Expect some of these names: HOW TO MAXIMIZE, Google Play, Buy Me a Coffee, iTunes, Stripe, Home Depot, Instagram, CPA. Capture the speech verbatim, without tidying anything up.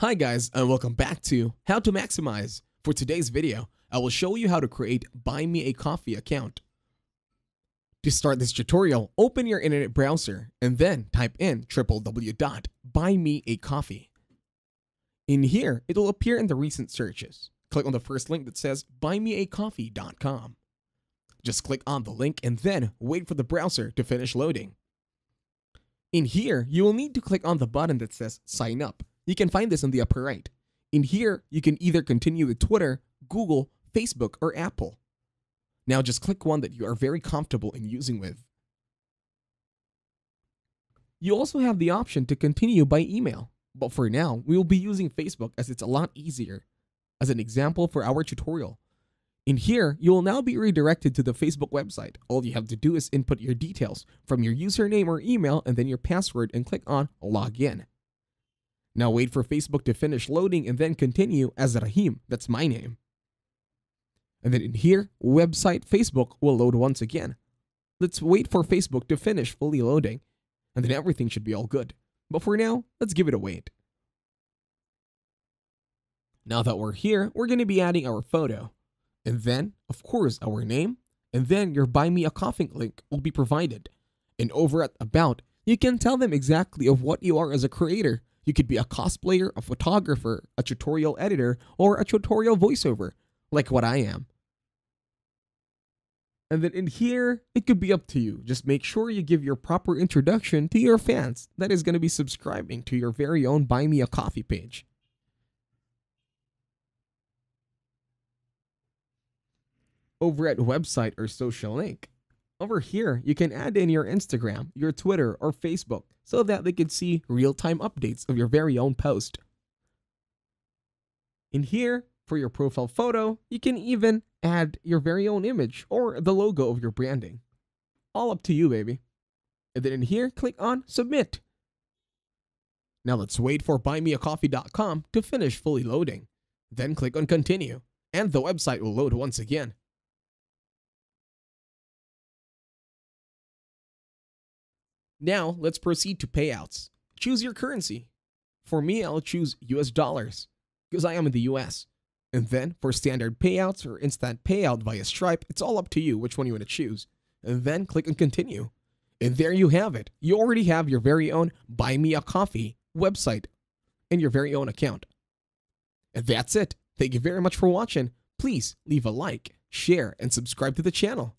Hi guys, and welcome back to How to Maximize. For today's video, I will show you how to create Buy Me a Coffee account. To start this tutorial, open your internet browser and then type in w w w dot buy me a coffee. In here, it will appear in the recent searches. Click on the first link that says buy me a coffee dot com. Just click on the link and then wait for the browser to finish loading. In here, you will need to click on the button that says sign up. You can find this on the upper right. In here, you can either continue with Twitter, Google, Facebook, or Apple. Now just click one that you are very comfortable in using with. You also have the option to continue by email, but for now, we will be using Facebook as it's a lot easier. As an example for our tutorial. In here, you will now be redirected to the Facebook website. All you have to do is input your details from your username or email and then your password and click on Login. Now wait for Facebook to finish loading and then continue as Rahim, that's my name. And then in here, website Facebook will load once again. Let's wait for Facebook to finish fully loading, and then everything should be all good. But for now, let's give it a wait. Now that we're here, we're going to be adding our photo, and then, of course, our name, and then your Buy Me a Coffee link will be provided. And over at About, you can tell them exactly of what you are as a creator. You could be a cosplayer, a photographer, a tutorial editor, or a tutorial voiceover, like what I am. And then in here, it could be up to you. Just make sure you give your proper introduction to your fans that is going to be subscribing to your very own Buy Me a Coffee page. Over at website or social link. Over here, you can add in your Instagram, your Twitter, or Facebook so that they can see real-time updates of your very own post. In here, for your profile photo, you can even add your very own image or the logo of your branding. All up to you, baby. And then in here, click on Submit. Now let's wait for buy me a coffee dot com to finish fully loading. Then click on Continue, and the website will load once again. Now, let's proceed to payouts. Choose your currency. For me, I'll choose U S dollars, because I am in the U S. And then, for standard payouts or instant payout via Stripe, it's all up to you which one you want to choose. And then, click on Continue. And there you have it. You already have your very own Buy Me a Coffee website and your very own account. And that's it. Thank you very much for watching. Please leave a like, share, and subscribe to the channel.